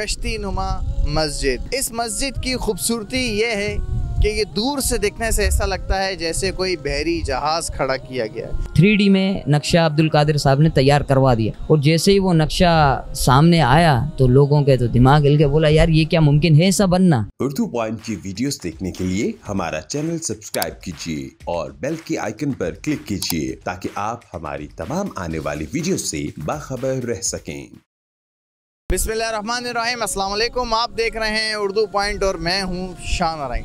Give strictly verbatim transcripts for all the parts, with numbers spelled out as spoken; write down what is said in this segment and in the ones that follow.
कश्ती नुमा मस्जिद। इस मस्जिद की खूबसूरती ये है कि ये दूर से देखने से ऐसा लगता है जैसे कोई बहरी जहाज खड़ा किया गया है। थ्री डी में नक्शा अब्दुल कादिर साहब ने तैयार करवा दिया और जैसे ही वो नक्शा सामने आया तो लोगों के तो दिमाग हिल के बोला, यार ये क्या मुमकिन है ऐसा बनना। उर्दू पॉइंट की वीडियोस देखने के लिए हमारा चैनल सब्सक्राइब कीजिए और बेल के आइकन पर क्लिक कीजिए ताकि आप हमारी तमाम आने वाली वीडियो से बाखबर रह सकें। बिस्मिल्लाहिर्रहमानिर्रहीम, अस्सलाम वालेकुम। आप देख रहे हैं उर्दू पॉइंट और मैं हूं शान अरैन।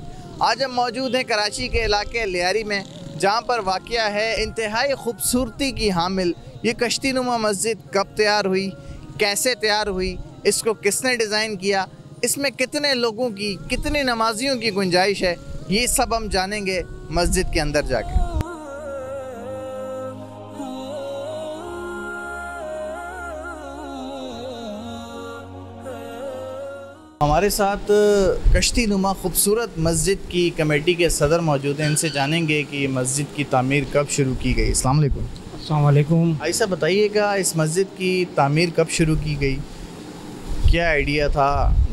आज हम मौजूद हैं कराची के इलाके लियारी में, जहां पर वाक़या है इंतहाई खूबसूरती की हामिल ये कश्ती नुमा मस्जिद। कब तैयार हुई, कैसे तैयार हुई, इसको किसने डिज़ाइन किया, इसमें कितने लोगों की, कितने नमाजियों की गुंजाइश है, ये सब हम जानेंगे मस्जिद के अंदर जाकर। हमारे साथ कश्ती नुमा खूबसूरत मस्जिद की कमेटी के सदर मौजूद हैं, इनसे जानेंगे कि मस्जिद की तामीर कब शुरू की गई। अस्सलाम वालेकुम। अस्सलाम वालेकुम। ऐसा बताइएगा, इस मस्जिद की तामीर कब शुरू की गई, क्या आइडिया था,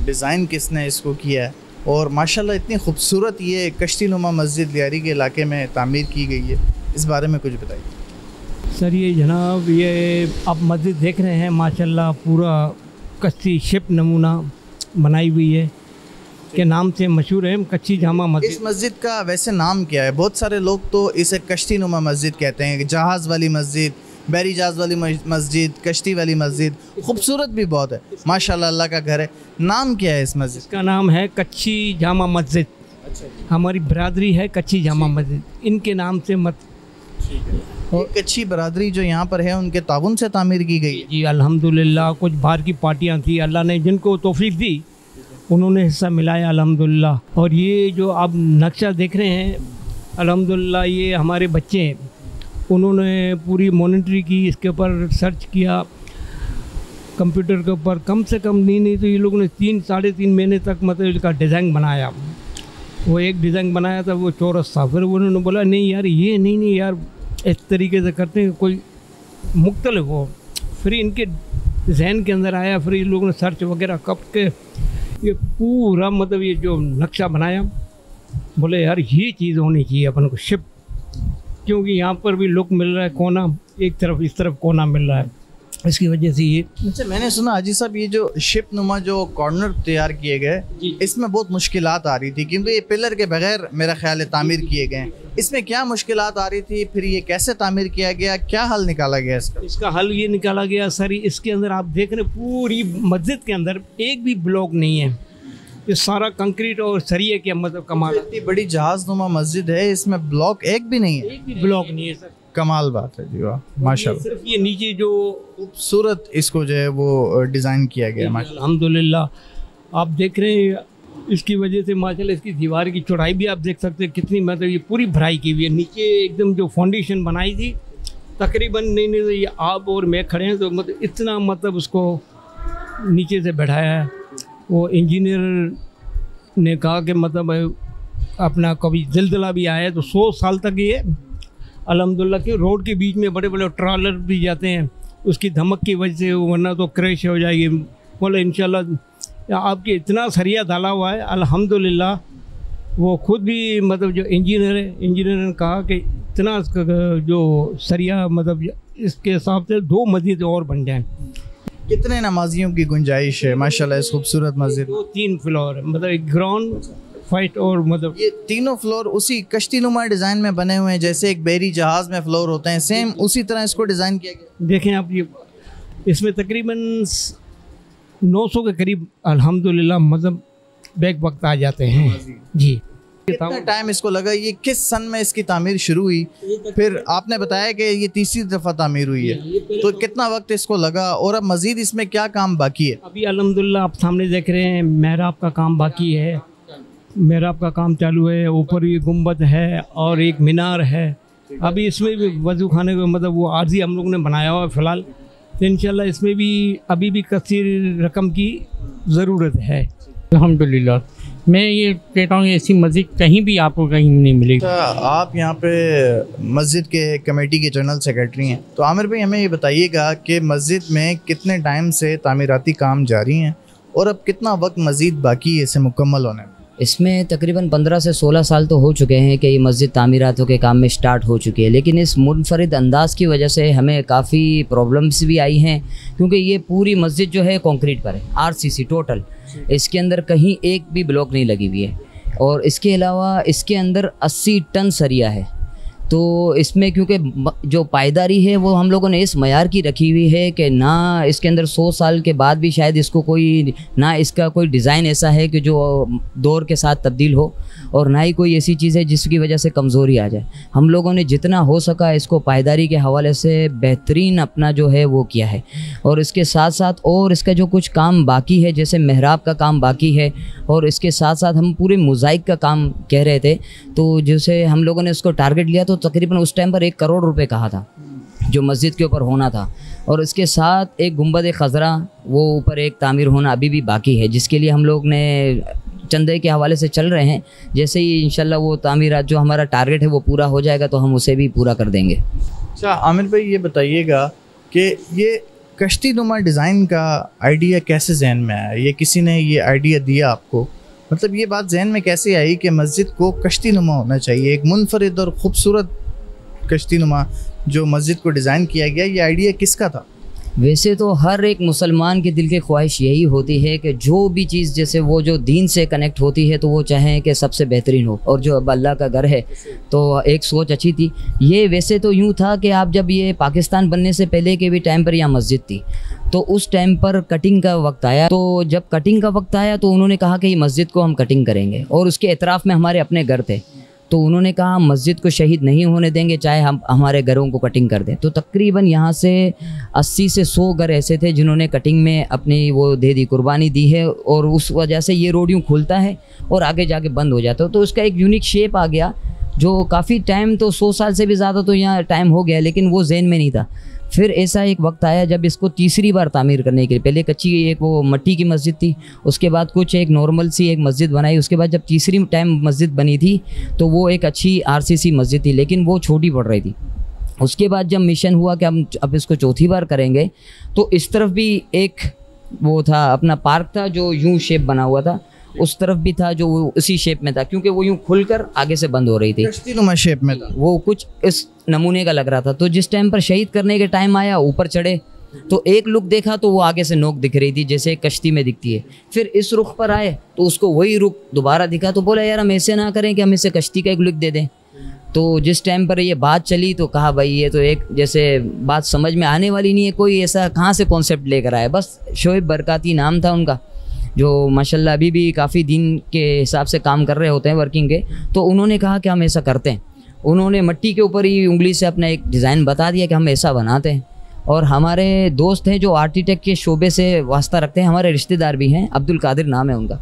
डिज़ाइन किसने इसको किया और माशाल्लाह इतनी खूबसूरत ये कश्ती नुमा मस्जिद लियारी के इलाके में तामीर की गई है, इस बारे में कुछ बताइए। सर ये जनाब, ये आप मस्जिद देख रहे हैं, माशाल्लाह पूरा कश्ती शिप नमूना बनाई हुई है के नाम से मशहूर है कच्ची जामा मस्जिद। इस मस्जिद का वैसे नाम क्या है? बहुत सारे लोग तो इसे कश्ती नुमा मस्जिद कहते हैं, जहाज़ वाली मस्जिद, बहरी जहाज़ वाली मस्जिद, कश्ती वाली मस्जिद, खूबसूरत भी बहुत है माशाल्लाह, अल्लाह का घर है। नाम क्या है इस मस्जिद का? नाम है कच्ची जामा मस्जिद। अच्छा, हमारी बरदरी है कच्ची जामा मस्जिद, इनके नाम से मत। और कच्ची बरादरी जो यहाँ पर है उनके ताबुन से तामीर की गई है। जी अल्हम्दुलिल्लाह, कुछ बाहर की पार्टियाँ थी, अल्लाह ने जिनको तौफीक दी उन्होंने हिस्सा मिलाया अल्हम्दुलिल्लाह। और ये जो आप नक्शा देख रहे हैं अल्हम्दुलिल्लाह, ये हमारे बच्चे हैं, उन्होंने पूरी मॉनिटरी की, इसके ऊपर सर्च किया कंप्यूटर के ऊपर, कम से कम नहीं नहीं तो ये लोगों ने तीन साढ़े तीन महीने तक मतलब इसका डिज़ाइन बनाया। वो एक डिज़ाइन बनाया था, वो चौरस था, फिर उन्होंने बोला नहीं यार ये नहीं नहीं यार इस तरीके से करते हैं कोई मुख्तलिफ हो। फिर इनके जहन के अंदर आया, फिर ये लोगों ने सर्च वगैरह करके ये पूरा मतलब ये जो नक्शा बनाया, बोले यार ये चीज़ होनी चाहिए अपन को शिप, क्योंकि यहाँ पर भी लोग मिल रहा है कोना, एक तरफ इस तरफ कोना मिल रहा है, इसकी वजह से ये। अच्छा, मैंने सुना हाजी साहब ये जो शिप नुमा जो कॉर्नर तैयार किए गए इसमें बहुत मुश्किलात आ रही थी, क्योंकि ये पिलर के बगैर मेरा ख्याल है तामीर किए गए, इसमें क्या मुश्किलात आ रही थी, फिर ये कैसे तामीर किया गया, क्या हल निकाला गया इसका? इसका हल ये निकाला गया सर, इसके अंदर आप देख रहे पूरी मस्जिद के अंदर एक भी ब्लॉक नहीं है, ये सारा कंक्रीट और सरिये के मतलब कमाल। इतनी बड़ी जहाज नुमा मस्जिद है, इसमें ब्लॉक एक भी नहीं है, एक भी ब्लॉक नहीं है सर, कमाल बात है जी, वाह माशाल्लाह। सिर्फ ये नीचे जो खूबसूरत इसको जो है वो डिज़ाइन किया गया माशाल्लाह अल्हम्दुलिल्लाह, आप देख रहे हैं इसकी वजह से माशाल्लाह। इसकी दीवार की चौड़ाई भी आप देख सकते हैं कितनी मतलब ये पूरी भराई की हुई है, नीचे एकदम जो फाउंडेशन बनाई थी तकरीबन नहीं नहीं तो ये आप और मैं खड़े हैं तो मतलब इतना मतलब उसको नीचे से बैठाया है। वो इंजीनियर ने कहा कि मतलब अपना कभी जिलजिला भी आया तो सौ साल तक ये अल्हम्दुलिल्लाह के रोड के बीच में बड़े बड़े ट्रॉलर भी जाते हैं, उसकी धमक की वजह से, वरना तो क्रैश हो जाएगी। बोले इंशाल्लाह आपके इतना सरिया डाला हुआ है अल्हम्दुलिल्लाह। वो खुद भी मतलब जो इंजीनियर है, इंजीनियर ने कहा कि इतना जो सरिया मतलब इसके हिसाब से दो मस्जिद और बन जाएं। कितने नमाजियों की गुंजाइश है माशाल्लाह इस खूबसूरत मस्जिद? दो तीन फ्लोर मतलब ग्राउंड फाइट और मतलब ये तीनों फ्लोर उसी कश्ती नुमा डिज़ाइन में बने हुए हैं, जैसे एक बहरी जहाज़ में फ्लोर होते हैं, सेम उसी तरह इसको डिज़ाइन किया गया। देखें आप ये, इसमें तकरीबन नौ सौ के करीब अल्हम्दुलिल्लाह मतलब बैक वक्त आ जाते हैं जी। कितना टाइम इसको लगा, ये किस सन में इसकी तामीर शुरू हुई? फिर आपने बताया कि ये तीसरी दफ़ा तामीर हुई है, तो कितना वक्त इसको लगा और अब मज़ीद इसमें क्या काम बाकी है? अभी अल्हम्दुलिल्लाह आप सामने देख रहे हैं मेहराब का काम बाकी है, मेहराब का काम चालू है, ऊपर ये गुम्बद है और एक मीनार है। अभी इसमें भी वजू खाने का मतलब वो आर्जी हम लोग ने बनाया हुआ है फ़िलहाल, तो इंशाल्लाह इसमें भी अभी भी कसीर रकम की ज़रूरत है अल्हम्दुलिल्लाह। मैं ये कहता हूँ ऐसी मस्जिद कहीं भी आपको कहीं नहीं मिलेगी। आप यहाँ पे मस्जिद के कमेटी के जनरल सेक्रेटरी हैं, तो आमिर भाई हमें ये बताइएगा कि मस्जिद में कितने टाइम से तामीराती काम जारी हैं और अब कितना वक्त मज़ीद बाकी है इसे मुकम्मल होने में? इसमें तकरीबन पंद्रह से सोलह साल तो हो चुके हैं कि ये मस्जिद तामीरातों के काम में स्टार्ट हो चुकी है, लेकिन इस मुनफरद अंदाज़ की वजह से हमें काफ़ी प्रॉब्लम्स भी आई हैं, क्योंकि ये पूरी मस्जिद जो है कंक्रीट पर है, आरसीसी टोटल, इसके अंदर कहीं एक भी ब्लॉक नहीं लगी हुई है। और इसके अलावा इसके अंदर अस्सी टन सरिया है, तो इसमें क्योंकि जो पायदारी है वो हम लोगों ने इस मयार की रखी हुई है कि ना इसके अंदर सौ साल के बाद भी शायद इसको कोई ना इसका कोई डिज़ाइन ऐसा है कि जो दौर के साथ तब्दील हो, और ना ही कोई ऐसी चीज़ है जिसकी वजह से कमज़ोरी आ जाए। हम लोगों ने जितना हो सका इसको पायदारी के हवाले से बेहतरीन अपना जो है वो किया है। और इसके साथ साथ और इसका जो कुछ काम बाकी है, जैसे मेहराब का काम बाकी है, और इसके साथ साथ हम पूरे मोज़ाइक का काम कह रहे थे, तो जैसे हम लोगों ने उसको टारगेट लिया तो तकरीबन उस टाइम पर एक करोड़ रुपए कहा था जो मस्जिद के ऊपर होना था। और इसके साथ एक गुंबद खजरा वो ऊपर एक तामीर होना अभी भी बाकी है, जिसके लिए हम लोग ने चंदे के हवाले से चल रहे हैं। जैसे ही इंशाल्लाह वो तामीरात जो हमारा टारगेट है वो पूरा हो जाएगा तो हम उसे भी पूरा कर देंगे। अच्छा आमिर भाई, ये बताइएगा कि ये कश्ती नुमा डिज़ाइन का आइडिया कैसे जहन में आया? ये किसी ने ये आइडिया दिया आपको? मतलब ये बात जहन में कैसे आई कि मस्जिद को कश्ती नुमा होना चाहिए? एक मुनफरद और ख़ूबसूरत कश्ती नुमा जो मस्जिद को डिज़ाइन किया गया, ये आइडिया किसका था? वैसे तो हर एक मुसलमान के दिल की ख्वाहिश यही होती है कि जो भी चीज़ जैसे वो जो दीन से कनेक्ट होती है तो वो चाहें कि सबसे बेहतरीन हो, और जो अब अल्लाह का घर है तो एक सोच अच्छी थी। ये वैसे तो यूँ था कि आप जब ये पाकिस्तान बनने से पहले के भी टाइम पर यहाँ मस्जिद थी, तो उस टाइम पर कटिंग का वक्त आया, तो जब कटिंग का वक्त आया तो उन्होंने कहा कि ये मस्जिद को हम कटिंग करेंगे। और उसके एतराफ़ में हमारे अपने घर थे, तो उन्होंने कहा हम मस्जिद को शहीद नहीं होने देंगे, चाहे हम हमारे घरों को कटिंग कर दें। तो तकरीबन यहाँ से अस्सी से सौ घर ऐसे थे जिन्होंने कटिंग में अपनी वो दे दी, कुर्बानी दी है। और उस वजह से ये रोड यूँ खुलता है और आगे जाके बंद हो जाता है, तो उसका एक यूनिक शेप आ गया जो काफ़ी टाइम तो सौ साल से भी ज़्यादा तो यहाँ टाइम हो गया, लेकिन वो जहन में नहीं था। फिर ऐसा एक वक्त आया जब इसको तीसरी बार तामीर करने के लिए, पहले कच्ची एक वो मट्टी की मस्जिद थी, उसके बाद कुछ एक नॉर्मल सी एक मस्जिद बनाई, उसके बाद जब तीसरी टाइम मस्जिद बनी थी तो वो एक अच्छी आरसीसी मस्जिद थी, लेकिन वो छोटी पड़ रही थी। उसके बाद जब मिशन हुआ कि हम अब इसको चौथी बार करेंगे, तो इस तरफ भी एक वो था अपना पार्क था जो यूँ शेप बना हुआ था, उस तरफ भी था जो उसी शेप में था, क्योंकि वो यूँ खुलकर आगे से बंद हो रही थी, कश्तीनुमा शेप में था, वो कुछ इस नमूने का लग रहा था। तो जिस टाइम पर शहीद करने के टाइम आया, ऊपर चढ़े तो एक लुक देखा तो वो आगे से नोक दिख रही थी जैसे कश्ती में दिखती है, फिर इस रुख पर आए तो उसको वही रुख दोबारा दिखा, तो बोला यार हम ऐसे ना करें कि हम इसे कश्ती का एक लुक दे दें। तो जिस टाइम पर ये बात चली तो कहा भाई ये तो एक जैसे बात समझ में आने वाली नहीं है, कोई ऐसा कहाँ से कॉन्सेप्ट लेकर आया। बस शोएब बरकाती नाम था उनका, जो माशाल्लाह अभी भी काफ़ी दिन के हिसाब से काम कर रहे होते हैं वर्किंग के, तो उन्होंने कहा कि हम ऐसा करते हैं। उन्होंने मट्टी के ऊपर ही उंगली से अपना एक डिज़ाइन बता दिया कि हम ऐसा बनाते हैं। और हमारे दोस्त हैं जो आर्किटेक्ट के शोबे से वास्ता रखते हैं, हमारे रिश्तेदार भी हैं, अब्दुल कादिर नाम है उनका,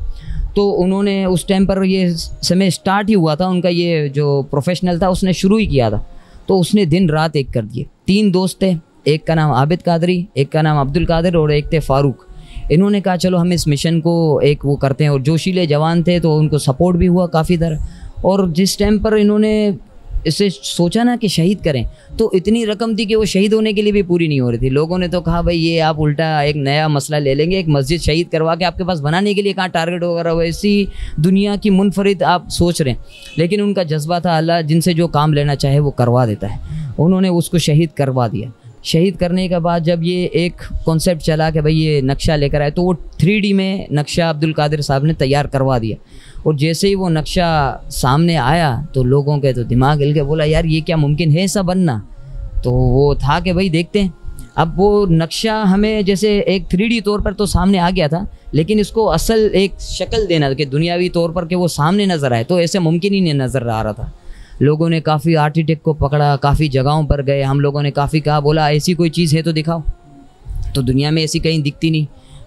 तो उन्होंने उस टाइम पर ये समय स्टार्ट ही हुआ था उनका, ये जो प्रोफेशनल था उसने शुरू ही किया था, तो उसने दिन रात एक कर दिए। तीन दोस्त थे, एक का नाम आबिद कादरी, एक का नाम अब्दुल कादिर और एक थे फारूक। इन्होंने कहा चलो हम इस मिशन को एक वो करते हैं, और जोशीले जवान थे तो उनको सपोर्ट भी हुआ काफ़ी तरह। और जिस टाइम पर इन्होंने इसे सोचा ना कि शहीद करें, तो इतनी रकम थी कि वो शहीद होने के लिए भी पूरी नहीं हो रही थी। लोगों ने तो कहा भाई ये आप उल्टा एक नया मसला ले लेंगे, एक मस्जिद शहीद करवा के आपके पास बनाने के लिए कहाँ टारगेट वगैरह हो, ऐसी दुनिया की मुनफरिद आप सोच रहे हैं। लेकिन उनका जज्बा था, अल्लाह जिनसे जो काम लेना चाहे वो करवा देता है, उन्होंने उसको शहीद करवा दिया। शहीद करने के बाद जब ये एक कॉन्सेप्ट चला कि भाई ये नक्शा लेकर आए, तो वो थ्री डी में नक्शा अब्दुल कादिर साहब ने तैयार करवा दिया। और जैसे ही वो नक्शा सामने आया तो लोगों के तो दिमाग हिल के बोला यार ये क्या मुमकिन है ऐसा बनना। तो वो था कि भाई देखते हैं। अब वो नक्शा हमें जैसे एक थ्री डी तौर पर तो सामने आ गया था, लेकिन इसको असल एक शक्ल देना कि दुनियावी तौर पर कि वो सामने नज़र आए, तो ऐसे मुमकिन ही नहीं नज़र आ रहा था। लोगों ने काफ़ी आर्किटेक्ट को पकड़ा, काफ़ी जगहों पर गए, हम लोगों ने काफ़ी कहा, बोला ऐसी कोई चीज़ है तो दिखाओ, तो दुनिया में ऐसी कहीं दिखती नहीं।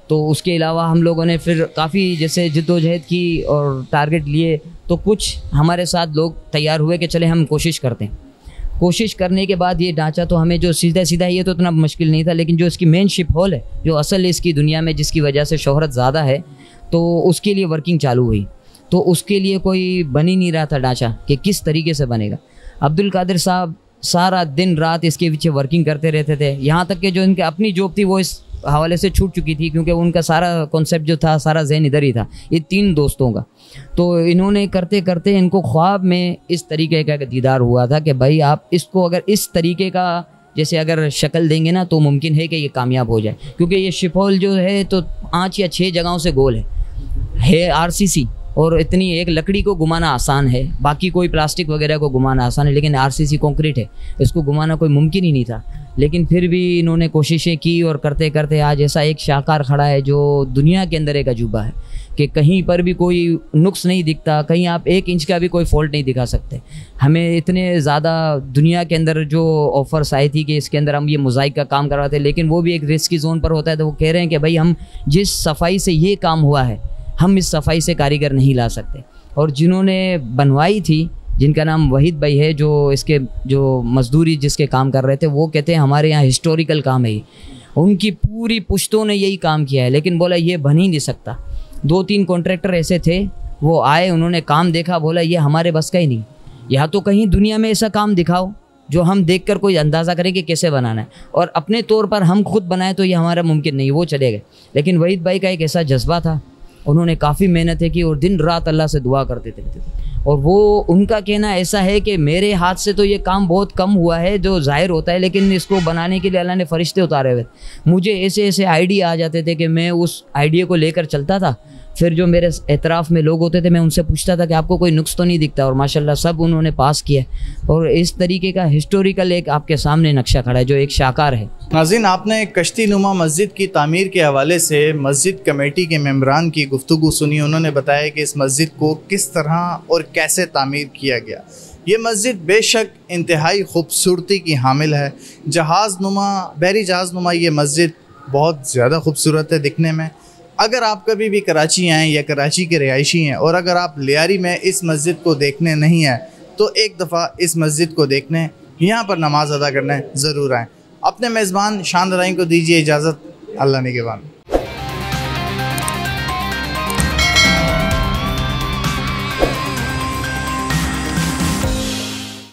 तो उसके अलावा हम लोगों ने फिर काफ़ी जैसे जिद्दोजहद की और टारगेट लिए, तो कुछ हमारे साथ लोग तैयार हुए कि चले हम कोशिश करते हैं। कोशिश करने के बाद ये ढांचा तो हमें जो सीधा सीधा ये तो इतना मुश्किल नहीं था, लेकिन जो इसकी मेन शिप हॉल है जो असल इसकी दुनिया में जिसकी वजह से शोहरत ज़्यादा है, तो उसके लिए वर्किंग चालू हुई। तो उसके लिए कोई बन ही नहीं रहा था ढांचा कि किस तरीके से बनेगा। अब्दुल कादिर साहब सारा दिन रात इसके पीछे वर्किंग करते रहते थे, यहाँ तक कि जो इनके अपनी जॉब थी वो इस हवाले से छूट चुकी थी क्योंकि उनका सारा कॉन्सेप्ट जो था सारा जहन इधर ही था, ये तीन दोस्तों का। तो इन्होंने करते करते इनको ख्वाब में इस तरीके का दीदार हुआ था कि भाई आप इसको अगर इस तरीके का जैसे अगर शक्ल देंगे ना तो मुमकिन है कि ये कामयाब हो जाए, क्योंकि ये शिफॉल जो है तो पाँच या छः जगहों से गोल है है आरसीसी, और इतनी एक लकड़ी को घुमाना आसान है, बाकी कोई प्लास्टिक वगैरह को घुमाना आसान है, लेकिन आरसीसी कंक्रीट है, इसको घुमाना कोई मुमकिन ही नहीं था। लेकिन फिर भी इन्होंने कोशिशें की और करते करते आज ऐसा एक शाहकार खड़ा है जो दुनिया के अंदर एक अजूबा है कि कहीं पर भी कोई नुक्स नहीं दिखता, कहीं आप एक इंच का भी कोई फॉल्ट नहीं दिखा सकते। हमें इतने ज़्यादा दुनिया के अंदर जो ऑफ़र्स आई थी कि इसके अंदर हम ये मोज़ाइक का काम करवाते, लेकिन वो भी एक रिस्की जोन पर होता है। तो वो कह रहे हैं कि भाई हम जिस सफाई से ये काम हुआ है हम इस सफाई से कारीगर नहीं ला सकते। और जिन्होंने बनवाई थी, जिनका नाम वहीद भाई है, जो इसके जो मजदूरी जिसके काम कर रहे थे, वो कहते हैं हमारे यहाँ हिस्टोरिकल काम है, उनकी पूरी पुश्तों ने यही काम किया है, लेकिन बोला ये बन ही नहीं सकता। दो तीन कॉन्ट्रैक्टर ऐसे थे, वो आए, उन्होंने काम देखा, बोला ये हमारे बस का ही नहीं, या तो कहीं दुनिया में ऐसा काम दिखाओ जो हम देखकर कोई अंदाज़ा करें कि कैसे बनाना है, और अपने तौर पर हम खुद बनाएं तो ये हमारा मुमकिन नहीं। वो चले गए, लेकिन वहीद भाई का एक ऐसा जज्बा था, उन्होंने काफ़ी मेहनत की और दिन रात अल्लाह से दुआ करते रहते थे। और वो उनका कहना ऐसा है कि मेरे हाथ से तो ये काम बहुत कम हुआ है जो ज़ाहिर होता है, लेकिन इसको बनाने के लिए अल्लाह ने फरिश्ते उतारे हुए। मुझे ऐसे ऐसे आइडिया आ जाते थे कि मैं उस आइडिया को लेकर चलता था, फिर जो मेरे एतराफ़ में लोग होते थे मैं उनसे पूछता था कि आपको कोई नुक्स तो नहीं दिखता, और माशाल्लाह सब उन्होंने पास किया। और इस तरीके का हिस्टोरिकल एक आपके सामने नक्शा खड़ा है जो एक शाहकार है। नाज़रीन, आपने कश्ती नुमा मस्जिद की तामीर के हवाले से मस्जिद कमेटी के मेम्बरान की गुफ्तगू सुनी। उन्होंने बताया कि इस मस्जिद को किस तरह और कैसे तामीर किया गया। ये मस्जिद बेशक इंतहाई खूबसूरती की हामिल है, जहाज़ नुमा बहरी जहाज़ नुमा ये मस्जिद बहुत ज़्यादा खूबसूरत है दिखने में। अगर आप कभी भी कराची आएँ या कराची के रिहायशी हैं और अगर आप लियारी में इस मस्जिद को देखने नहीं आए तो एक दफ़ा इस मस्जिद को देखने, यहाँ पर नमाज अदा करने ज़रूर आएँ। अपने मेज़बान शान अराइन को दीजिए इजाज़त, अल्लाह निगहबान।